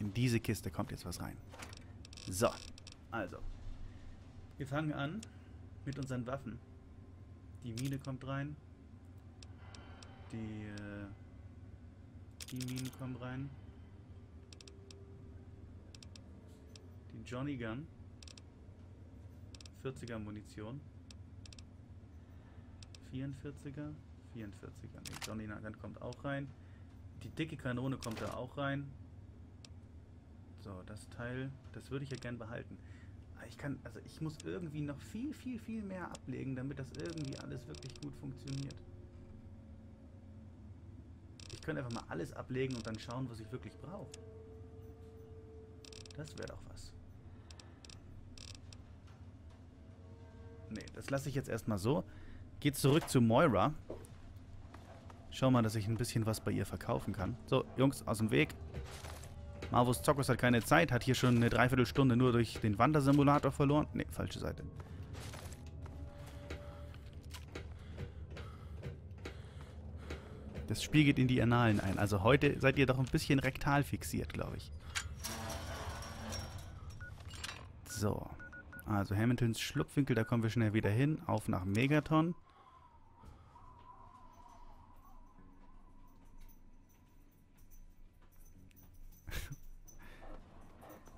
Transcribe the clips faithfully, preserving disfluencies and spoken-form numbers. In diese Kiste kommt jetzt was rein. So, also. Wir fangen an mit unseren Waffen. Die Mine kommt rein. Die, äh, die Minen kommen rein. Die Johnny Gun. vierziger Munition. vierundvierziger. vierundvierziger. Die Johnny Gun kommt auch rein. Die dicke Kanone kommt da auch rein. So, das Teil, das würde ich ja gern behalten. Ich kann, also ich muss irgendwie noch viel, viel, viel mehr ablegen, damit das irgendwie alles wirklich gut funktioniert. Ich könnte einfach mal alles ablegen und dann schauen, was ich wirklich brauche. Das wäre doch was. Nee, das lasse ich jetzt erstmal so. Geht zurück zu Moira. Schau mal, dass ich ein bisschen was bei ihr verkaufen kann. So, Jungs, aus dem Weg. Marvus Zockos hat keine Zeit, hat hier schon eine Dreiviertelstunde nur durch den Wandersimulator verloren. Ne, falsche Seite. Das Spiel geht in die Annalen ein. Also heute seid ihr doch ein bisschen rektal fixiert, glaube ich. So. Also Hamiltons Schlupfwinkel, da kommen wir schnell wieder hin. Auf nach Megaton.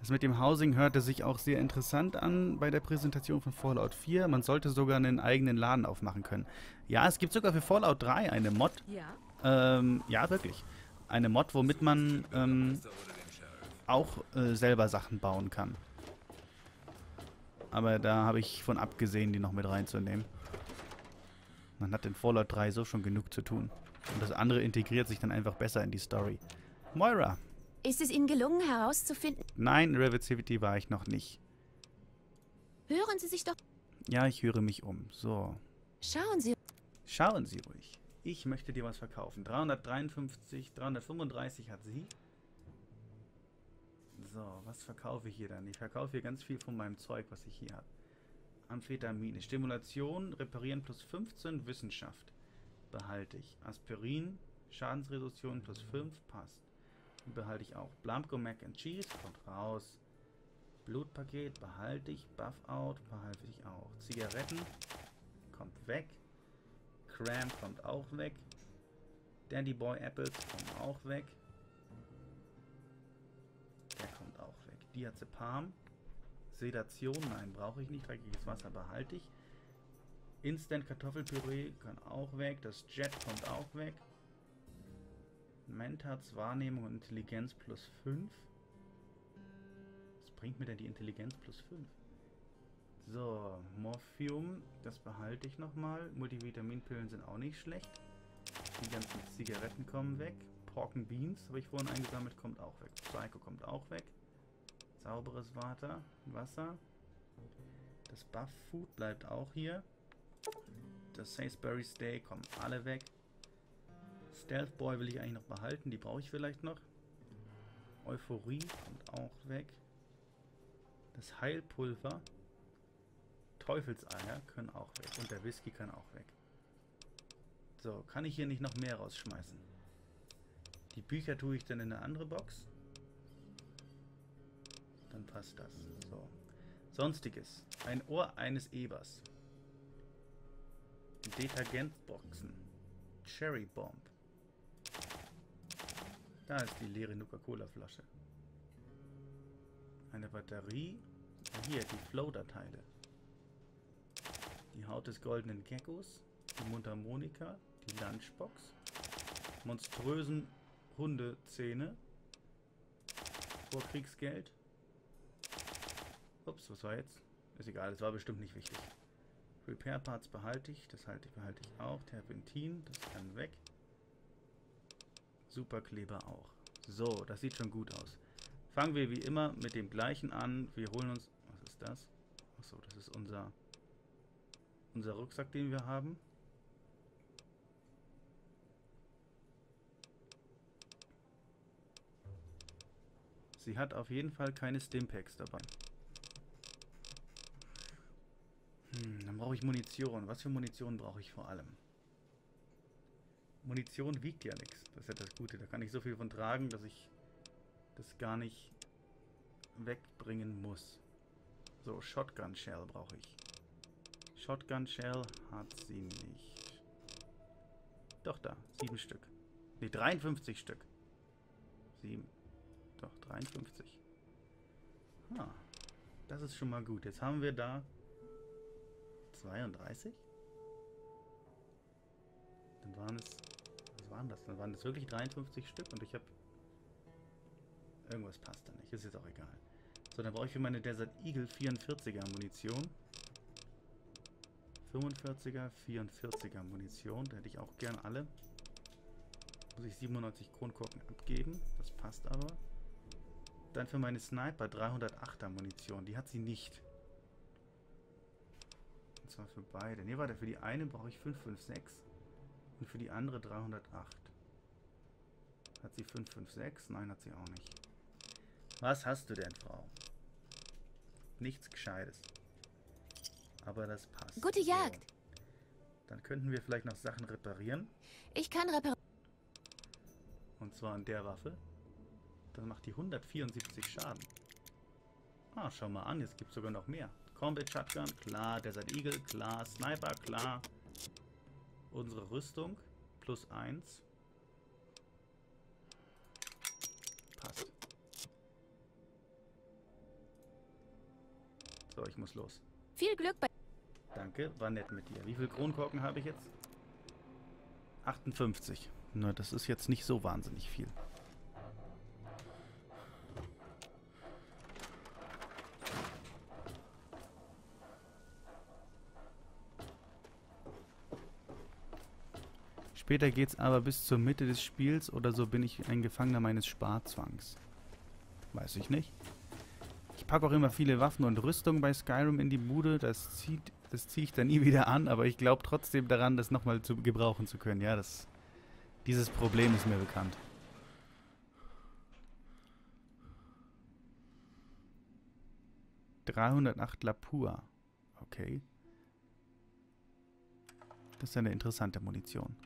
Das mit dem Housing hörte sich auch sehr interessant an bei der Präsentation von Fallout vier. Man sollte sogar einen eigenen Laden aufmachen können. Ja, es gibt sogar für Fallout drei eine Mod. Ja, ähm, ja wirklich. Eine Mod, womit man ähm, auch äh, selber Sachen bauen kann. Aber da habe ich von abgesehen, die noch mit reinzunehmen. Man hat in Fallout drei so schon genug zu tun. Und das andere integriert sich dann einfach besser in die Story. Moira! Ist es Ihnen gelungen, herauszufinden... Nein, Revitivity war ich noch nicht. Hören Sie sich doch... Ja, ich höre mich um. So. Schauen Sie... Schauen Sie ruhig. Ich möchte dir was verkaufen. dreihundertdreiundfünfzig, dreihundertfünfunddreißig hat sie. So, was verkaufe ich hier dann? Ich verkaufe hier ganz viel von meinem Zeug, was ich hier habe. Amphetamine. Stimulation, Reparieren plus fünfzehn, Wissenschaft. Behalte ich. Aspirin, Schadensreduktion plus fünf, passt. Behalte ich auch. Blamco Mac and Cheese kommt raus. Blutpaket behalte ich. Bufout behalte ich auch. Zigaretten kommt weg. Cram kommt auch weg. Dandy Boy Apples kommen auch weg. Der kommt auch weg. Diazepam. Sedation, nein, brauche ich nicht. Dreckiges Wasser behalte ich. Instant Kartoffelpüree kann auch weg. Das Jet kommt auch weg. Mentats, Wahrnehmung und Intelligenz plus fünf. Was bringt mir denn die Intelligenz plus fünf? So, Morphium, das behalte ich nochmal. Multivitaminpillen sind auch nicht schlecht. Die ganzen Zigaretten kommen weg. Pork and Beans habe ich vorhin eingesammelt, kommt auch weg. Psyko kommt auch weg. Sauberes Water, Wasser. Das Bufout bleibt auch hier. Das Salisbury Steak kommen alle weg. Stealth Boy will ich eigentlich noch behalten, die brauche ich vielleicht noch. Euphorie kommt auch weg. Das Heilpulver. Teufelseier können auch weg. Und der Whisky kann auch weg. So, kann ich hier nicht noch mehr rausschmeißen? Die Bücher tue ich dann in eine andere Box. Dann passt das. So. Sonstiges. Ein Ohr eines Ebers. Detergentboxen. Cherry Bomb. Da ist die leere Nuka-Cola Flasche. Eine Batterie. Hier, die Floater-Teile. Die Haut des goldenen Geckos. Die Mundharmonika. Die Lunchbox. Monströsen Hundezähne. Vorkriegsgeld. Ups, was war jetzt? Ist egal, das war bestimmt nicht wichtig. Repair Parts behalte ich. Das halte ich, behalte ich auch. Terpentin, das kann weg. Superkleber auch. So, das sieht schon gut aus. Fangen wir wie immer mit dem gleichen an. Wir holen uns... Was ist das? Achso, das ist unser... Unser Rucksack, den wir haben. Sie hat auf jeden Fall keine Stimpacks dabei. Hm, dann brauche ich Munition. Was für Munition brauche ich vor allem? Munition wiegt ja nichts. Das ist ja das Gute. Da kann ich so viel von tragen, dass ich das jetzt gar nicht wegbringen muss. So, Shotgun Shell brauche ich. Shotgun Shell hat sie nicht. Doch, da. Sieben Stück. Ne, dreiundfünfzig Stück. Sieben. Doch, dreiundfünfzig. Ah, das ist schon mal gut. Jetzt haben wir da zweiunddreißig. Dann waren es... Was waren das? Dann waren das wirklich dreiundfünfzig Stück und ich habe... Irgendwas passt da nicht. Ist jetzt auch egal. So, dann brauche ich für meine Desert Eagle vierundvierziger Munition. fünfundvierziger, vierundvierziger Munition. Da hätte ich auch gern alle. Muss ich siebenundneunzig Kronkorken abgeben. Das passt aber. Dann für meine Sniper dreihundertachter Munition. Die hat sie nicht. Und zwar für beide. Ne, warte. Für die eine brauche ich fünf fünf sechs. Und für die andere dreihundertacht. Hat sie fünf fünf sechs? Nein, hat sie auch nicht. Was hast du denn, Frau? Nichts Gescheites. Aber das passt. Gute Jagd! So. Dann könnten wir vielleicht noch Sachen reparieren. Ich kann reparieren. Und zwar an der Waffe. Dann macht die hundertvierundsiebzig Schaden. Ah, schau mal an. Jetzt gibt es sogar noch mehr. Combat Shotgun, klar. Desert Eagle, klar. Sniper, klar. Unsere Rüstung, plus eins. Passt. So, ich muss los. Viel Glück bei... Danke, war nett mit dir. Wie viele Kronkorken habe ich jetzt? achtundfünfzig. Na, das ist jetzt nicht so wahnsinnig viel. Später geht's aber bis zur Mitte des Spiels oder so bin ich ein Gefangener meines Sparzwangs. Weiß ich nicht. Ich packe auch immer viele Waffen und Rüstungen bei Skyrim in die Bude. Das ziehe das zieh ich dann nie wieder an, aber ich glaube trotzdem daran, das nochmal zu gebrauchen zu können. Ja, das, dieses Problem ist mir bekannt. dreihundertacht Lapua. Okay. Das ist eine interessante Munition.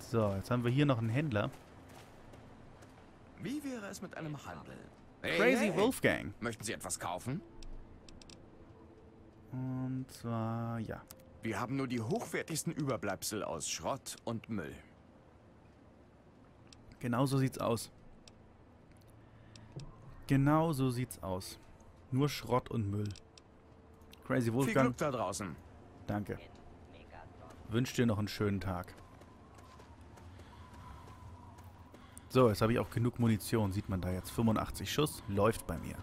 So, jetzt haben wir hier noch einen Händler. Wie wäre es mit einem Handel? Hey, Crazy hey, Wolfgang. Möchten Sie etwas kaufen? Und zwar, ja. Wir haben nur die hochwertigsten Überbleibsel aus Schrott und Müll. Genau so sieht's aus. Genau so sieht's aus. Nur Schrott und Müll. Crazy Wolfgang. Viel Glück da draußen. Danke. Wünsch dir noch einen schönen Tag. So, jetzt habe ich auch genug Munition. Sieht man da jetzt. fünfundachtzig Schuss. Läuft bei mir.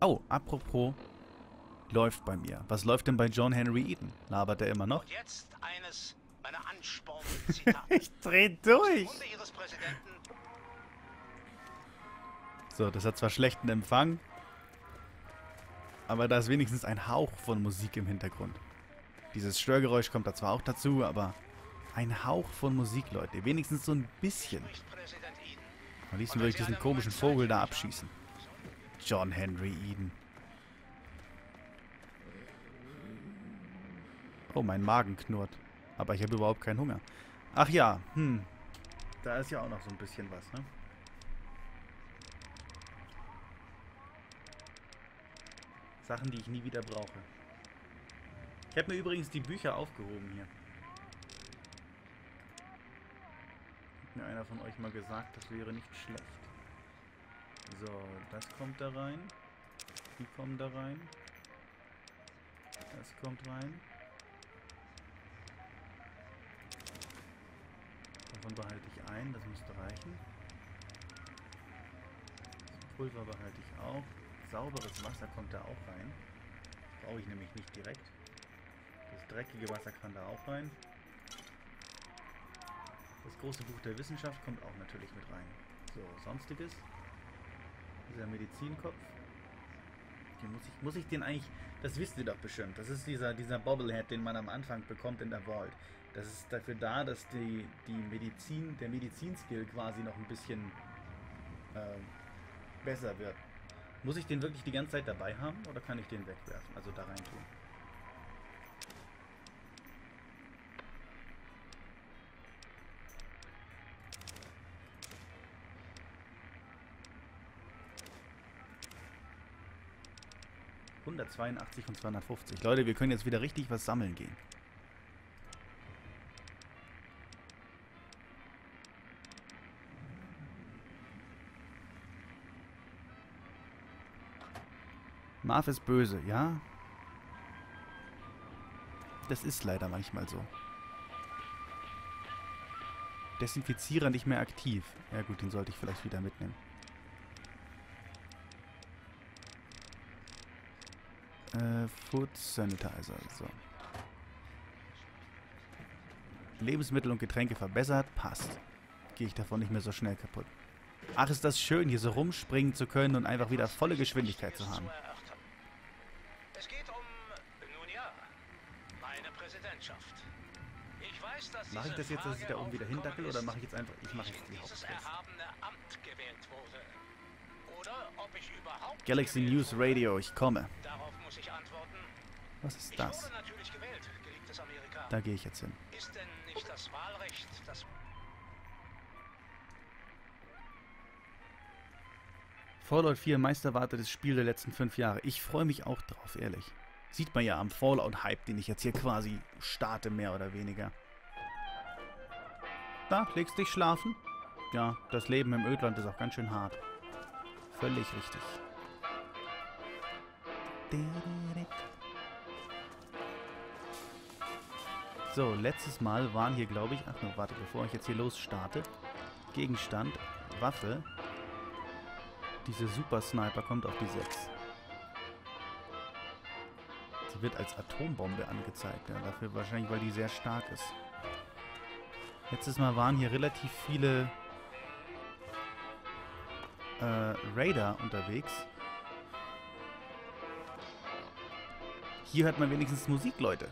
Oh, apropos. Läuft bei mir. Was läuft denn bei John Henry Eden? Labert er immer noch? Und jetzt eines meiner Ansporn-Zitate. Ich dreh durch. Aus dem Munde Ihres Präsidenten. So, das hat zwar schlechten Empfang, aber da ist wenigstens ein Hauch von Musik im Hintergrund. Dieses Störgeräusch kommt da zwar auch dazu, aber... Ein Hauch von Musik, Leute. Wenigstens so ein bisschen. Am liebsten würde ich diesen komischen Vogel da abschießen. John Henry Eden. Oh, mein Magen knurrt. Aber ich habe überhaupt keinen Hunger. Ach ja, hm. Da ist ja auch noch so ein bisschen was, ne? Sachen, die ich nie wieder brauche. Ich habe mir übrigens die Bücher aufgehoben hier. Mir einer von euch mal gesagt, das wäre nicht schlecht. So, das kommt da rein. Die kommen da rein. Das kommt rein. Davon behalte ich ein, das müsste reichen. Das Pulver behalte ich auch. Sauberes Wasser kommt da auch rein. Das brauche ich nämlich nicht direkt. Das dreckige Wasser kann da auch rein. Das große Buch der Wissenschaft kommt auch natürlich mit rein. So, Sonstiges. Dieser Medizinkopf. Den muss ich, muss ich den eigentlich... Das wisst ihr doch bestimmt. Das ist dieser, dieser Bobblehead, den man am Anfang bekommt in der Vault. Das ist dafür da, dass die, die Medizin, der Medizinskill quasi noch ein bisschen äh, besser wird. Muss ich den wirklich die ganze Zeit dabei haben oder kann ich den wegwerfen? Also da rein tun. hundertzweiundachtzig und zweihundertfünfzig. Leute, wir können jetzt wieder richtig was sammeln gehen. Marv ist böse, ja? Das ist leider manchmal so. Desinfizierer nicht mehr aktiv. Ja gut, den sollte ich vielleicht wieder mitnehmen. Äh, Food Sanitizer, so. Lebensmittel und Getränke verbessert, passt. Gehe ich davon nicht mehr so schnell kaputt. Ach, ist das schön, hier so rumspringen zu können und einfach wieder volle Geschwindigkeit zu haben. Es geht um, nun ja, meine Präsidentschaft. Ich weiß, dass mache ich das jetzt, dass ich da oben wieder hindackel, oder mache ich jetzt einfach, ich mache jetzt die Hauptquest. Galaxy News Radio, ich komme. Darauf muss ich antworten. Was ist das? Ich wurde natürlich gewählt, geliebtes Amerika. Da gehe ich jetzt hin. Ist denn nicht das Wahlrecht, das... Fallout vier, meisterwartetes Spiel der letzten fünf Jahre. Ich freue mich auch drauf, ehrlich. Sieht man ja am Fallout-Hype, den ich jetzt hier quasi starte, mehr oder weniger. Da, legst dich schlafen? Ja, das Leben im Ödland ist auch ganz schön hart. Völlig richtig. So, letztes Mal waren hier, glaube ich... Ach nur, warte, bevor ich jetzt hier losstarte. Gegenstand, Waffe... Diese Super Sniper kommt auf die sechs. Sie wird als Atombombe angezeigt. Ja, dafür wahrscheinlich, weil die sehr stark ist. Letztes Mal waren hier relativ viele äh, Raider unterwegs. Hier hört man wenigstens Musik, Leute.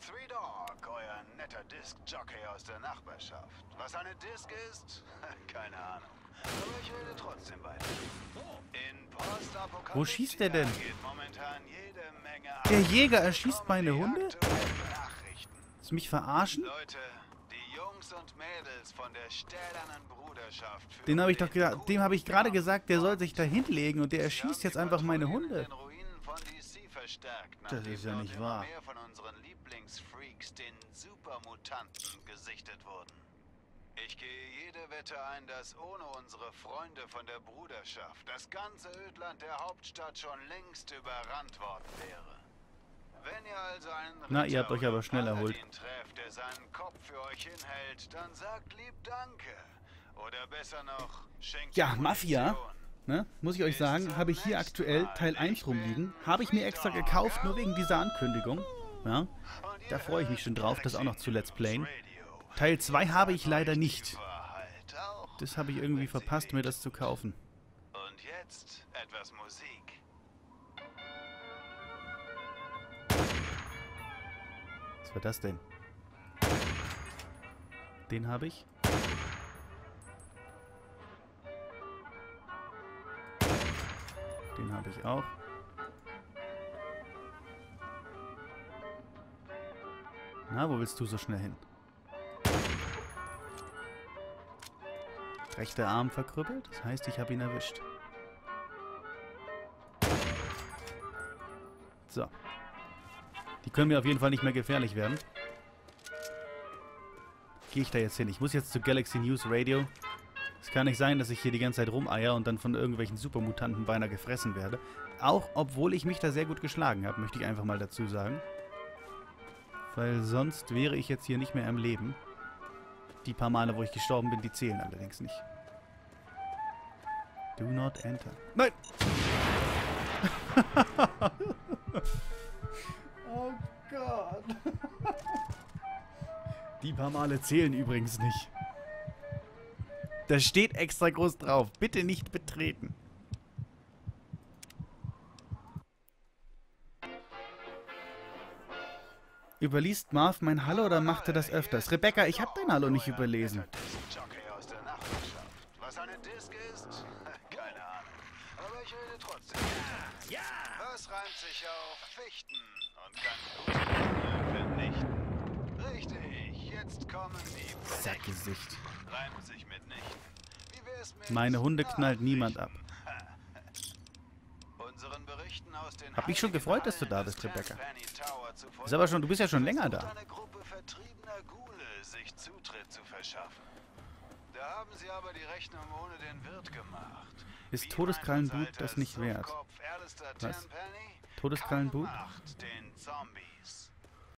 Three Dog, euer netter Disc-Jockey aus der Nachbarschaft. Was eine Disc ist? Keine Ahnung. Aber ich rede trotzdem weiter. In Postapokalypse. Wo schießt der denn? Der Jäger erschießt meine Hunde? Willst du mich verarschen? Leute, die Jungs und Mädels von der stählernen Bruderschaft. Den habe ich doch gesagt, dem habe ich gerade gesagt, der soll sich da hinlegen und der erschießt jetzt einfach meine Hunde. Verstärkt, das ist ja nicht wahr. Mehr von unseren Lieblingsfreaks, den Supermutanten, gesichtet wurden. Ich gehe jede Wette ein, dass ohne unsere Freunde von der Bruderschaft das ganze Ödland der Hauptstadt schon längst überrannt worden wäre. Wenn ihr also einen Ritter Na, ihr habt euch aber schnell erholt. Trefft, der seinen Kopf für euch hinhält, dann sagt lieb Danke. Oder besser noch, schenkt Ja, Mafia. Ne? Muss ich euch sagen, habe ich hier aktuell Teil eins rumliegen. Habe ich mir extra gekauft, nur wegen dieser Ankündigung. Ja? Da freue ich mich schon drauf, das auch noch zu Let's Playen. Teil zwei habe ich leider nicht. Das habe ich irgendwie verpasst, mir das zu kaufen. Und jetzt etwas Musik. Was war das denn? Den habe ich. Den habe ich auch. Na, wo willst du so schnell hin? Rechter Arm verkrüppelt, das heißt, ich habe ihn erwischt. So. Die können mir auf jeden Fall nicht mehr gefährlich werden. Gehe ich da jetzt hin? Ich muss jetzt zu Galaxy News Radio. Es kann nicht sein, dass ich hier die ganze Zeit rumeier und dann von irgendwelchen Supermutanten beinahe gefressen werde. Auch obwohl ich mich da sehr gut geschlagen habe, möchte ich einfach mal dazu sagen. Weil sonst wäre ich jetzt hier nicht mehr am Leben. Die paar Male, wo ich gestorben bin, die zählen allerdings nicht. Do not enter. Nein! Oh Gott! Die paar Male zählen übrigens nicht. Da steht extra groß drauf. Bitte nicht betreten. Überliest Marv mein Hallo oder macht er das öfters? Rebecca, ich habe dein Hallo nicht überlesen. Was reimt sich auf Fichten und kann Richtig. Sackgesicht. Meine Hunde knallt niemand ab. Hab mich schon gefreut, dass du da bist, Rebecca. Ist aber schon, du bist ja schon länger da. Sich Zutritt zu verschaffen. Da haben sie aber die Rechnung ohne den Wirt gemacht. Ist Todeskrallenblut das nicht wert? Was? Todeskrallenblut? Den Zombies.